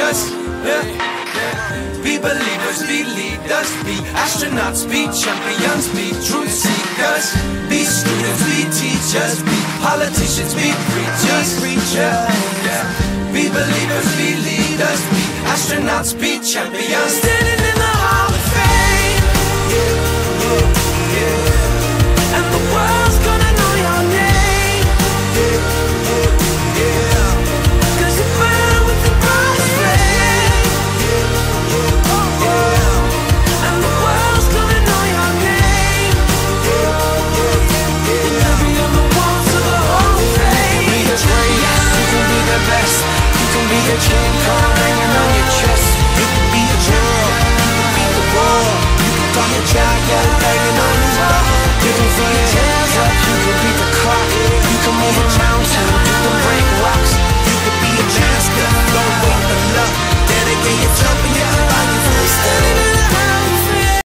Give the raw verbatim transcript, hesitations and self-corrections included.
just, yeah. Be believers, be leaders, be astronauts, be champions, be truth seekers, be students, be teachers, be politicians, be preachers, yeah. Be believers, be leaders, be astronauts, be champions, standing in the Hall of Fame, yeah, yeah, yeah. And the world's gonna know your name, yeah, yeah, yeah. Cause you burn with the brightest flame, yeah, yeah. And the world's gonna know your name, yeah, yeah, yeah. You're gonna be on the walls of the Hall of Fame. You can be the greatest, you can be the best. You can be the king card hanging on your chest. You can be a general, you can be the war. You can find a jacket hanging on your wall. You can feel your hands up, you can beat the clock. You can move a mountain.